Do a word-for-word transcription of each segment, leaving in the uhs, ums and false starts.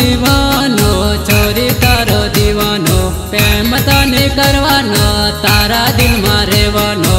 दीवानो छोरी तारो दीवानो प्रेम तने करवानो तारा दिल में रहवानो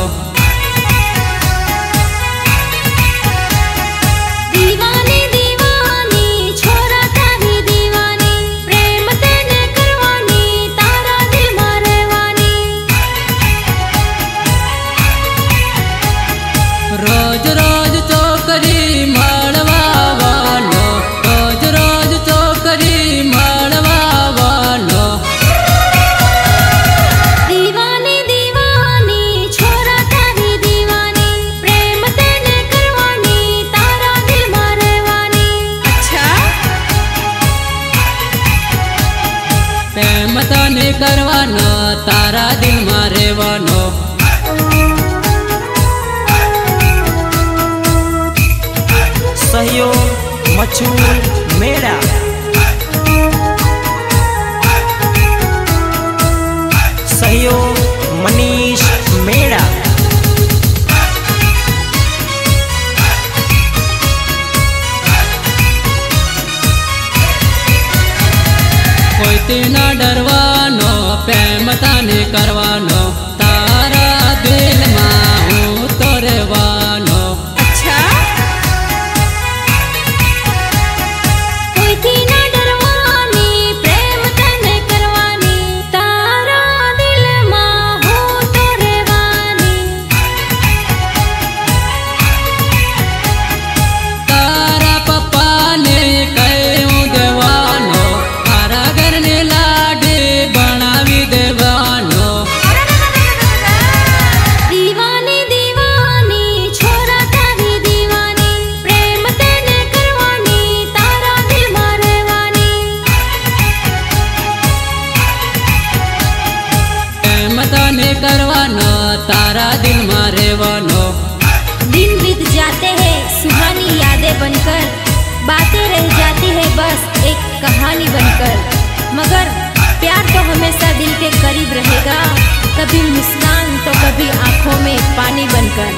रोज रोज चोकरी मळवा वालो रोज रोज चोकरी मळवा वालो दीवानी दीवानी छोरा तारी दीवानी प्रेम तने करवानी तारा दिल में रहवानी। अच्छा प्रेम तने करवानो तारा दिल में रहवानो सहयोग मचूल मेरा सहयोग मनीष मेरा कोई तेना डरवानो प्रेम तने करवानो तारा दिल में हूँ तो रहवानो। अच्छा तने करवानो तारा दिल में रहवानो दिन बीत जाते हैं सुहानी यादें बनकर बातें रह जाती है बस एक कहानी बनकर मगर प्यार तो हमेशा दिल के करीब रहेगा कभी मुस्कान तो कभी आंखों में पानी बनकर।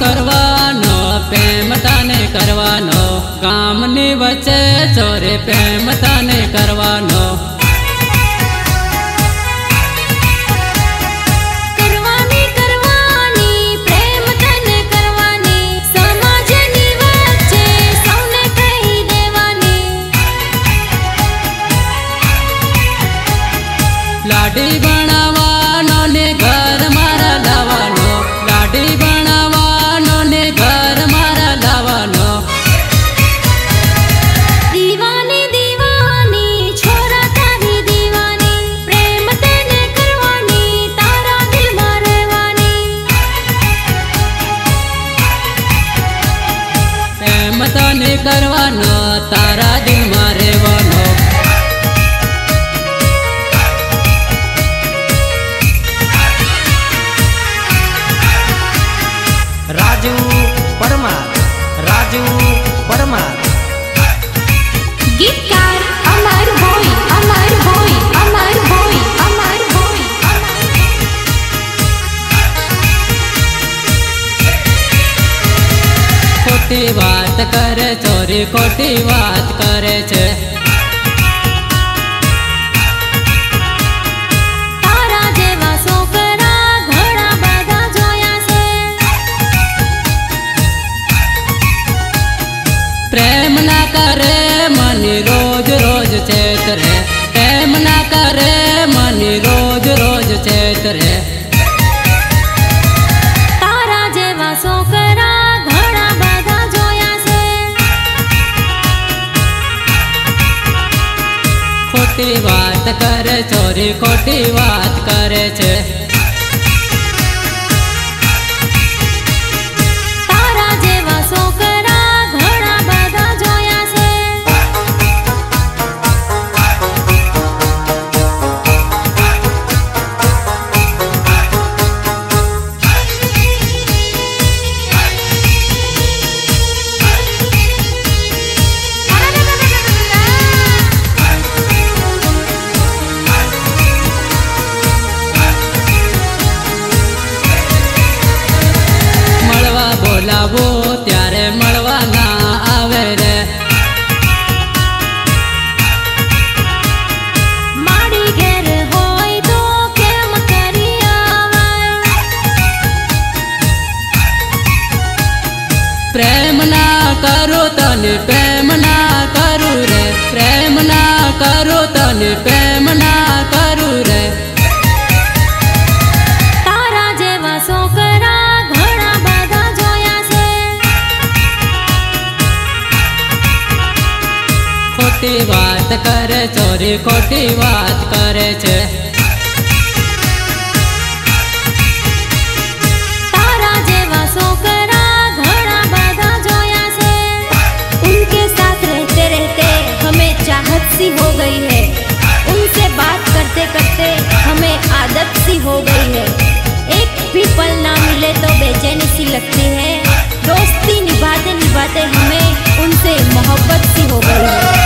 करवानो प्रेम तने करवानो कामनी वचे छोरे प्रेम तने करवानो करवानी करवानी प्रेम तने करवानी समाजनी वचे सौने कही देवानी लाडी बनावानो ने घर मारा लावानो लाडी तने करवानो तारा दिल में रहवानो राजू परमार राजू परमार गीतकार अमर भोई अमर भोई अमर भोई अमर भोई खोटी बात करे छोरी खोटी बात करे छे तारा जेवा सोकरा घणा बधा जोया छे प्रेम ना करे मन रोज रोज चेतरे प्रेम ना करे मन रोज रोज चेतरे तारा जेवा सोकरा खोटी बात करे छोरी खोटी बात करे छे तारा जेवा सोकरा घणा बधा जोया छे। आवो त्यारे मळवा ना आवे रे। मारी घेर होय तो केम करी आवाय, प्रेम ना करो तने प्रेम ना करू रे, प्रेम ना करो तने प्रेम ना करू रे। खोटी बात करे चोरी, खोटी बात करे छे, तारा जेवा सोकरा घणा बधा जोया से। उनके साथ रहते रहते हमें चाहत सी हो गई है, उनसे बात करते करते हमें आदत सी हो गई है। एक भी पल ना मिले तो बेचैनी सी लगती है, दोस्ती निभाते निभाते हमें उनसे मोहब्बत सी हो गई है।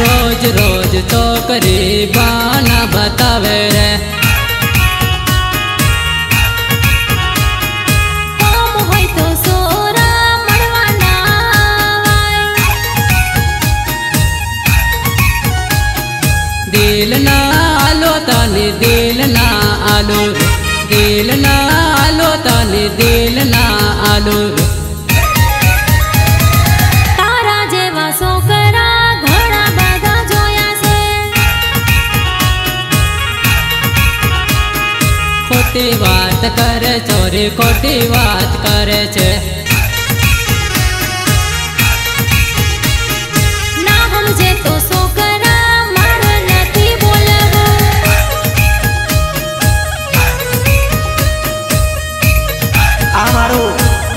रोज रोज तो करीबाना बतावे रे, काम होय तो सोरा मळवा ना आवाय। दिल ना आलो ताने दिल ना आलो, दिल ना आलो ताने दिल ना आलो। खोटी बात करे चोरी, खोटी बात करे छे, ना हमजे तो सोकरा मारे नथी बोलवो। आमारो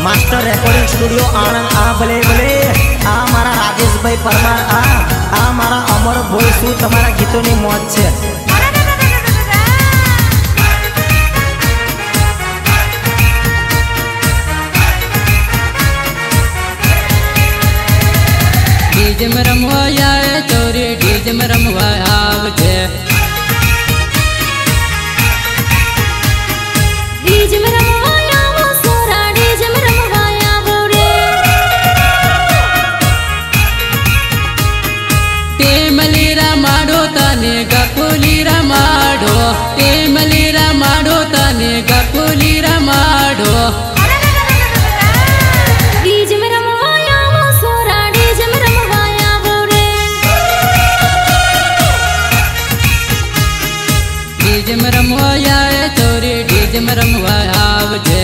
मास्टर रेकॉर्डिंग स्टूडियो आनंद आ भले भले। आ मारा राजेश भाई परमार, आ आ मारा अमर भोई सु तुम्हारा गीतों ने मौज छे। डीजे में रमवा आए चोरी, डीजे में रमवा आवजे, डीजे में रमवा आवो सोरा, डीजे में रमवा आवो रे। टेमलीरा माडो तने गकुलीरा माडो, टेमलीरा माडो तने गकुलीरा माडो। डीजे में रमवा आए चोरी, डीजे में रमवा आवजे,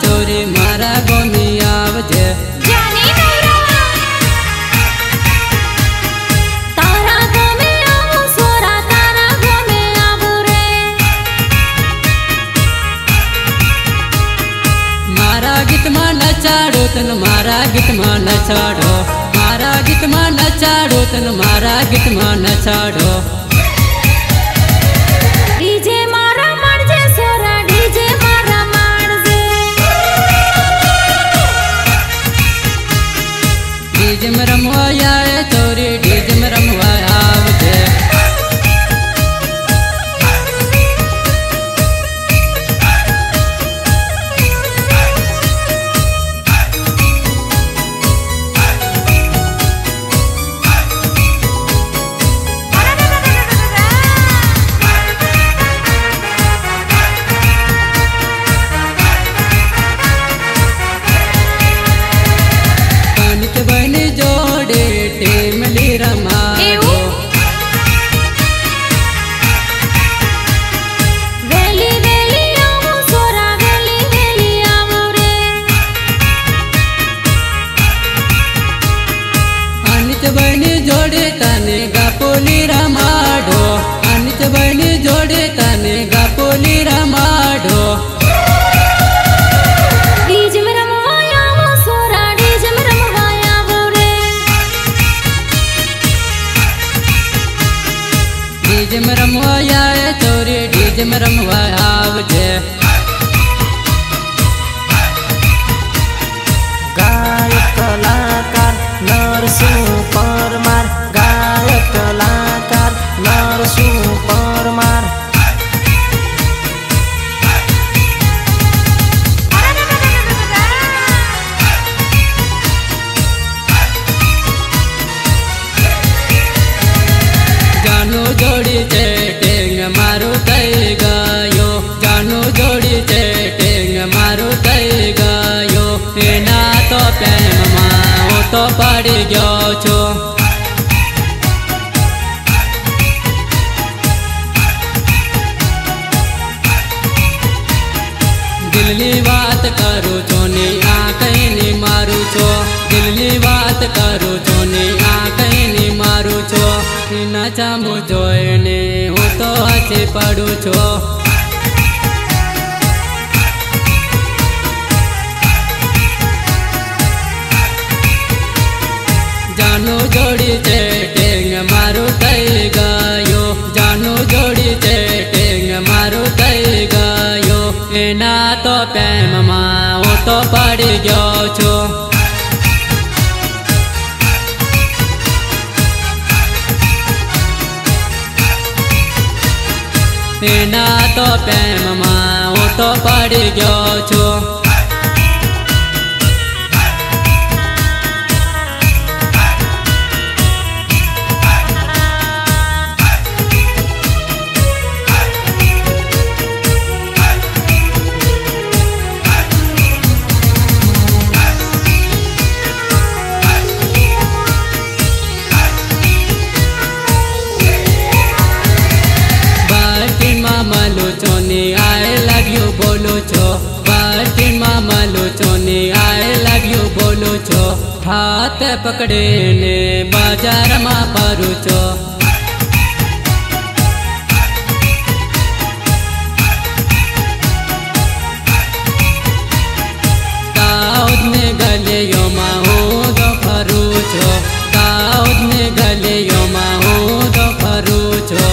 चोरी मारा गोनी आवजे। जाने मेरा तारा गमे आवो सोरा, तारा गमे आवो रे। मारा गीत मा नचाडो तन, मारा गीत मा नचाडो, मारा गीत मा नचाडो तन, मारा गीत मा नचाडो। डीजे मारा मारजे सोरा, डीजे मारा डीजे में रमवा आए चोरी, डीजे में रमवा आवजे। डीजे में रमवा आए छोरी डीजे में रमवा आवजे। गायक कलाकार नरसिंह परमार, गायक कलाकार नरसिंह परमार। जानू जोड़ी से टेंग मारू तय गायो, जानू जोड़ी से टेंग मारू तय गायो। एना तो प्रेम माओ तो पड़ी गयो छो, दिलनी बात करू छो नी आ कहीं नी मारू छो, दिलनी बात करू छो नी आ कहीं नी मारू छो। ना चामू जोईने हूँ तो हसी पड़ू छो, जानू जोड़ी से टेंग मारू तय गायो, जानू जोड़ी से टेंग मारू तय गायो। एना तो प्रेम माओ तो पड़ी गयो छो, एना तो प्रेम माओ तो पड़ी गयो छो। हाथ पकड़े ने बाजार मा परू छो, ताउद ने गलियो मा हो दो फरू छो, ताउद ने गलियो मा हो दो फरू छो।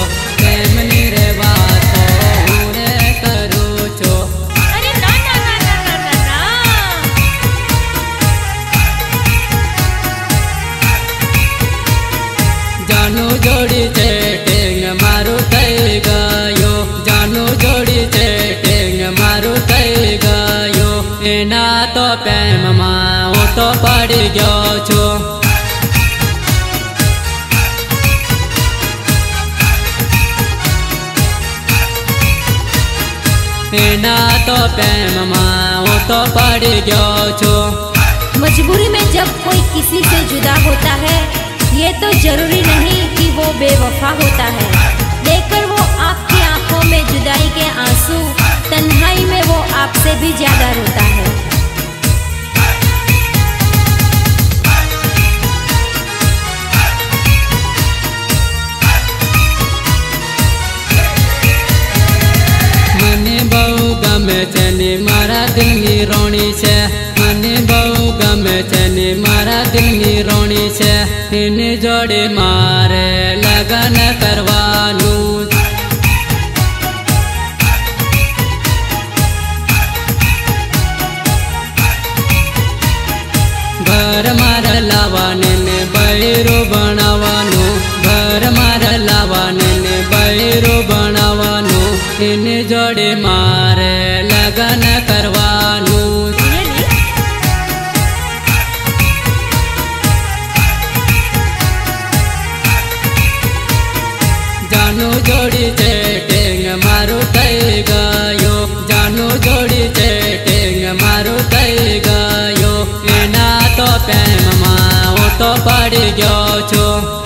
जानू जोड़ी से टेंग मारू तय गायो, जानू जोड़ी से टेंग मारू तय गायो। एना तो प्रेम माओ तो पड़ी गयो छो, एना तो प्रेम माओ तो पड़ी गयो छो। मजबूरी में जब कोई किसी से जुदा होता है ये तो जरूरी नहीं कि वो बेवफा होता है, लेकर वो आपकी आंखों में जुदाई के आंसू, तन्हाई में वो आपसे भी ज्यादा रोता है। मने बहु गमे चने मारा दिल नी रोनी से, मने बहु गमे चने मारा दिल नी रोनी से। इन जोड़े मारे लगन करवानू, घर मार लावाने ने बैरू बनावानू, घर मार लावाने ने बैरू बनावानू। इन जोड़े मारे लगन करवानू, जानू जोड़ी से टेंग मारू तय गायो, जानू जोड़ी से टेंग मारू तय गायो। एना तो प्रेम माओ तो पड़ी गयो छो,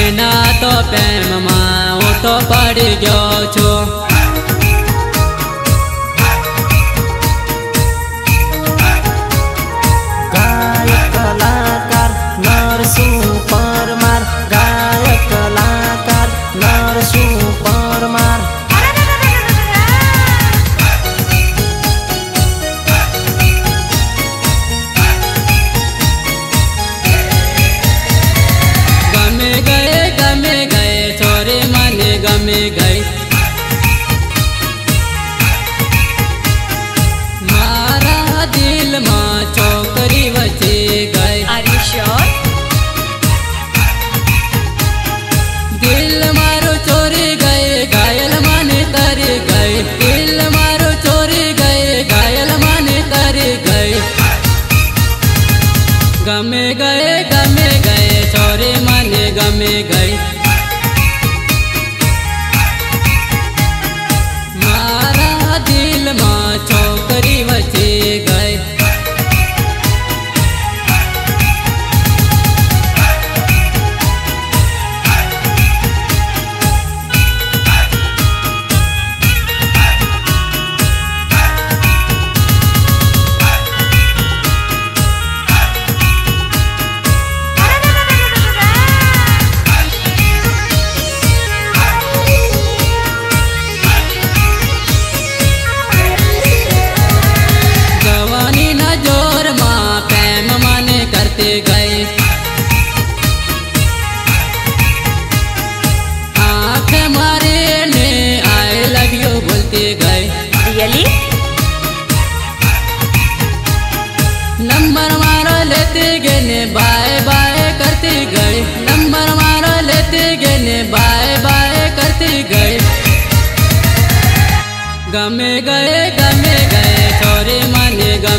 एना तो प्रेम माओ तो पड़ी गयो छो।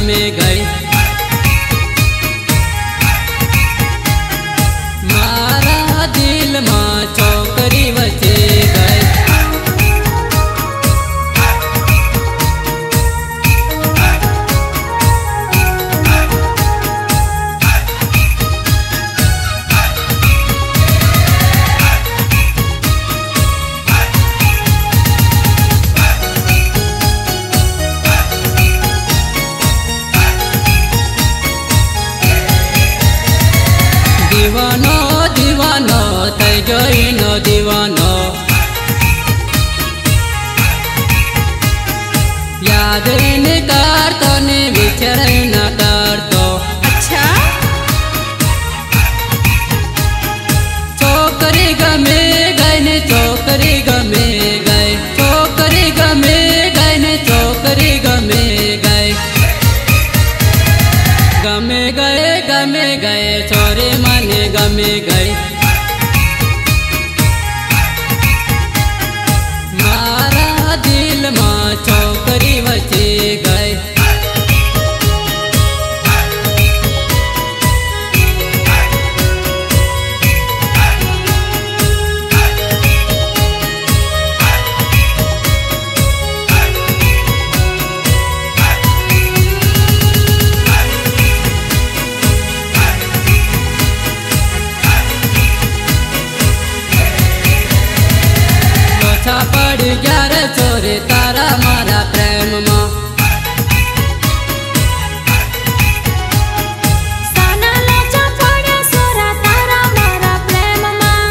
में गई मारा दिल माँ चौकड़ी बचे गए। दीवाना दीवाना तय गई न दीवाना याद न कर तो ने बिछड़ न कर तो अच्छा चौकरी गमे गए ने चौकरी गमे गए चौकरी गमे गए ने चौकरी गमे गए गमे गए गमे गए चोरे में गए मारा दिल माँ चौकड़ी बचे गए। पड़ गया रे चोरे तारा मारा प्रेम माँ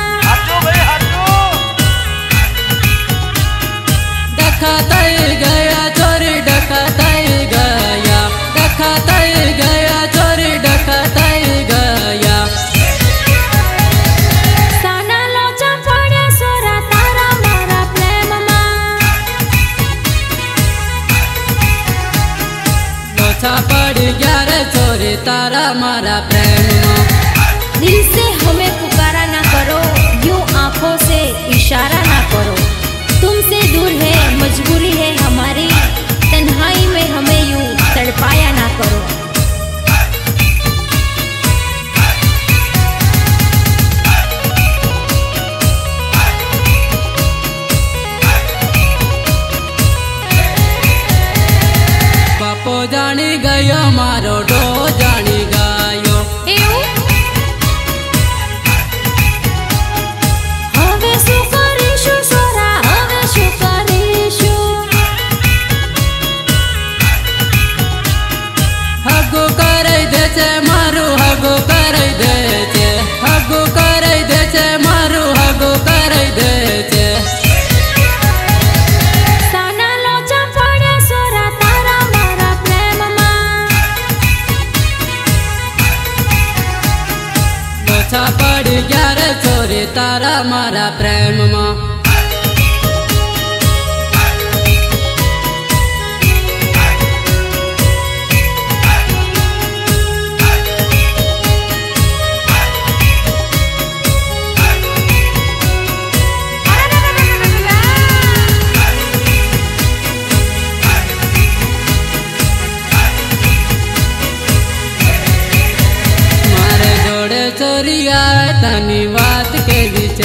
तारा मारा प्रेम माँ डकाता गया चोरे डकाता गया डकाता गया चोरे डकाता गया। पड़ गया रे चोरे तारा मारा प्रेम माँ दिल से हमें पुकारा ना करो यूं आंखों से इशारा ना करो तुमसे दूर है मजबूरी है हमारी तन्हाई में हमें यूं तड़पाया ना करो। जाने गयो मारो डो जाने गयो हवे शू करीशु सोरा हवे शू करीशु हगो करे देचे मारू हगो करे देचे हगो करे देचे मारू हगो करे देचे। पड़ गया रे चोरे तारा मारा प्रेम माँ चोरिया तनी बात के बीच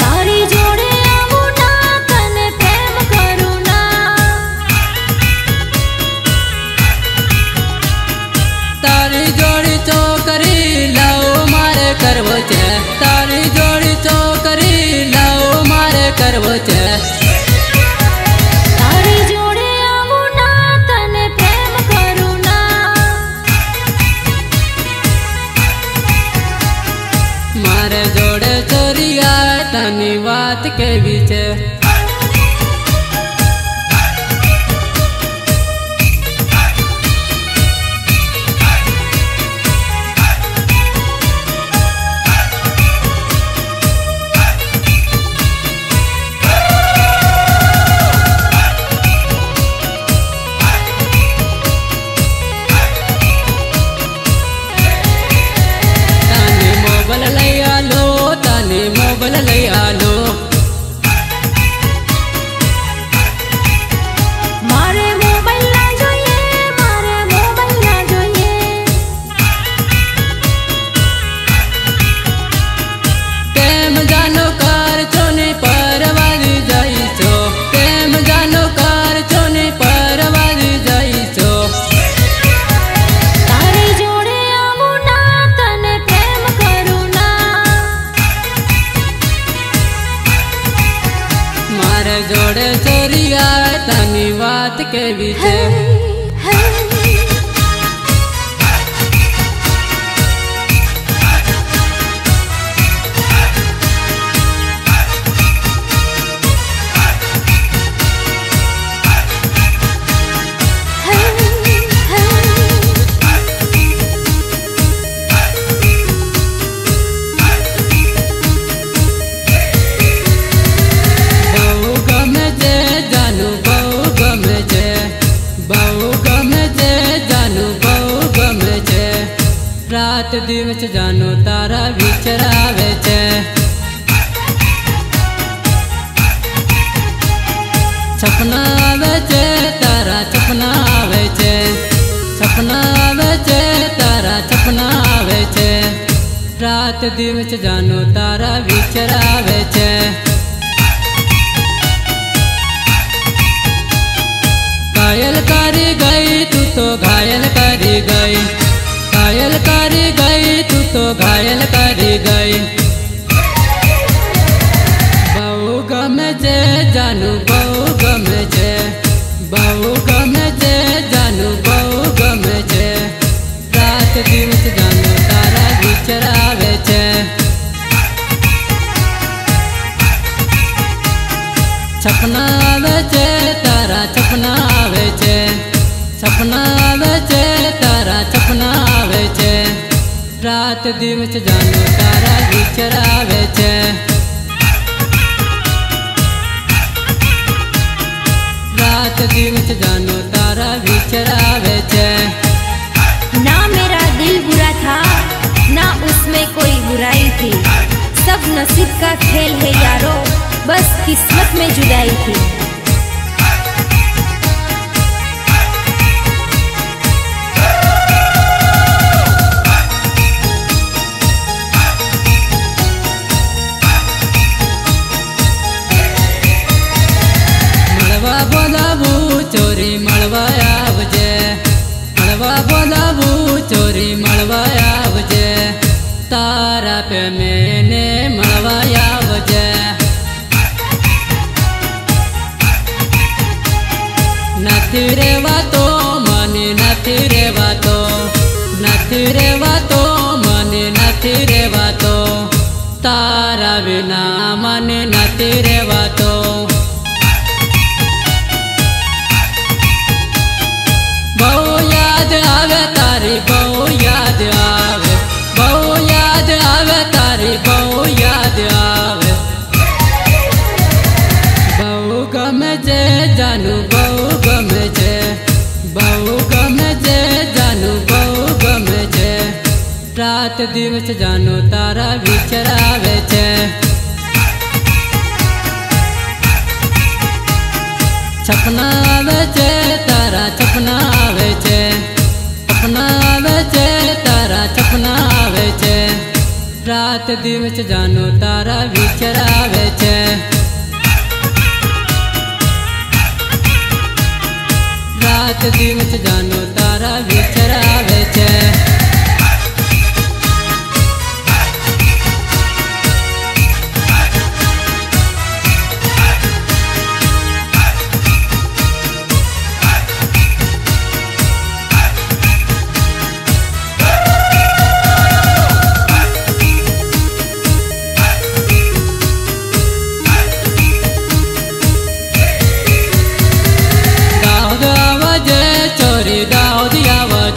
तारी जोड़े आवुना तने प्रेम करूना तारी जोड़ी चौकरी लाओ मारे करवो छे तारी जोड़ी चौकरी लाओ मारे करवो छे। तनी बात के विजय रात दिवस जानो तारा विचरावे छे सपना आवे छे तारा सपना आवे छे सपना आवे छे तारा सपना आवे छे रात दिवस जानो तारा विचरावे छे घायल करी गई तू तो घायल करी गई घायल कर गई तू तो घायल कर गई बहु गम जे जानू बहु गम जे बहु गम जे जानू बहु गम जे रात दिवस जानू तारा विचरावे छे सपना आवे छे तारा सपना आवे छे सपना आवे छे तारा सपना आवे छे रात दिवस जानो तारा विचरावे छे रात दिवस जानो तारा विचरावे छे। ना मेरा दिल बुरा था ना उसमें कोई बुराई थी, सब नसीब का खेल है यारो, बस किस्मत में जुदाई थी। बोलाबू चोरी मलवा आवजे मलवा बोलाबू चोरी मलवा आवजे तारा पे मैंने मलवा आवजे नथी रेवा तो मने नथी रेवा तो नथी रेवा तो मने नथी रेवा तो तारा बिना मने नथी रेवा तो तारी बहु याद आवे बहु याद आवे तारी बहु याद आवे बहु गम जे जानू बहु गम जे बहु गम जे जानू बहु गम जे रात दिवस जानो तारा विचरावे छे सपना आवे छे तारा सपना आवे छे सपना आवे छे तारा सपना आवे छे रात दिवस जानो तारा विचरावे छे रात दिवस जानो तारा विचरावे छे दाऊद आवाजे चोरी दाऊद आवाजे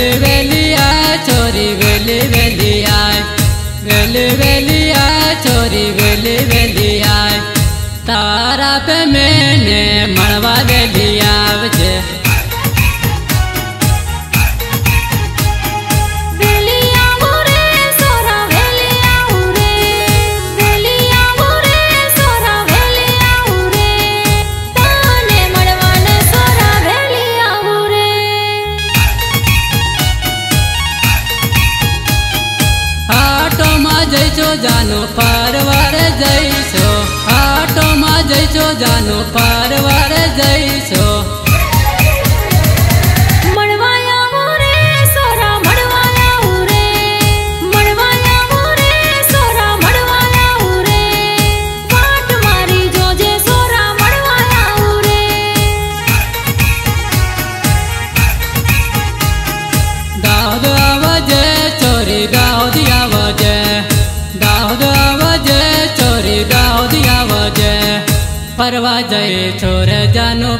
वेले वेली आय छोरी वेले वेली आय वेले वेली आय छोरी वेले वेली आय तारा पे मैंने मड़वा वेली आवजे जानो पारवार जैसो आटो में जैसो जानो पारवार जैसो मड़वाया मोरे सोरा मड़वाया उरे मड़वाया मोरे सोरा मड़वाया उरे पाट मारी जोजे सोरा मड़वाया उरे दाऊद आवजे चोरी दाऊद आवजे दाऊद आवजे चोरी दाऊद आवजे परवा जाए छोरे जानो